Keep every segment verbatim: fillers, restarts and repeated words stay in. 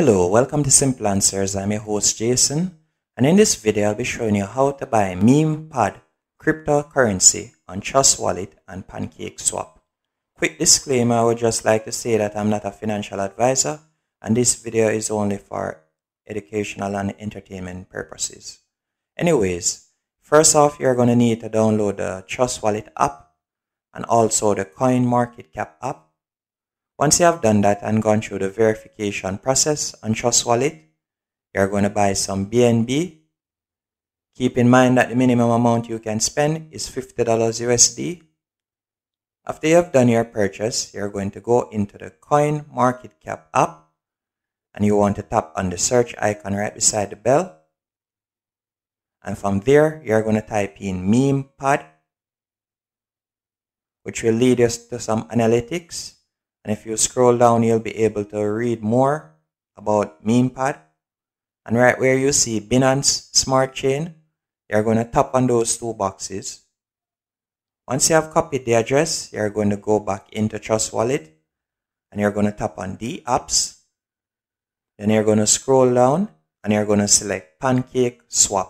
Hello, welcome to Simple Answers. I'm your host Jason, and in this video I'll be showing you how to buy MemePad cryptocurrency on Trust Wallet and PancakeSwap. Quick disclaimer, I would just like to say that I'm not a financial advisor and this video is only for educational and entertainment purposes. Anyways, first off, you're going to need to download the Trust Wallet app and also the CoinMarketCap app. Once you have done that and gone through the verification process on Trust Wallet, you're going to buy some B N B. Keep in mind that the minimum amount you can spend is fifty dollars U S D. After you have done your purchase, you're going to go into the CoinMarketCap app and you want to tap on the search icon right beside the bell. And from there, you're going to type in MemePad, which will lead us to some analytics. And if you scroll down, you'll be able to read more about MemePad. And right where you see Binance Smart Chain, you're going to tap on those two boxes. Once you have copied the address, you're going to go back into Trust Wallet and you're going to tap on the apps. Then you're going to scroll down and you're going to select PancakeSwap.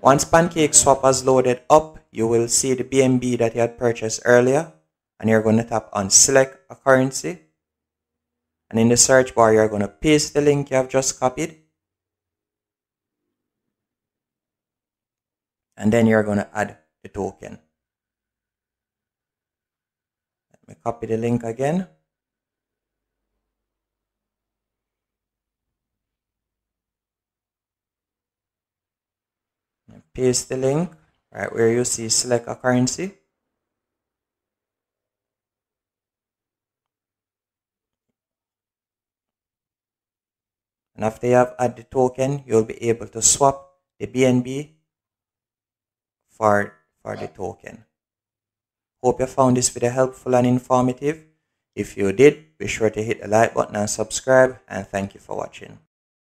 Once PancakeSwap has loaded up, you will see the B N B that you had purchased earlier, and you're going to tap on select a currency, and in the search bar you're going to paste the link you have just copied, and then you're going to add the token. Let me copy the link again. Paste the link right where you see select a currency. And after you have added the token, you'll be able to swap the B N B for, for the token. Hope you found this video helpful and informative. If you did, be sure to hit the like button and subscribe, and thank you for watching.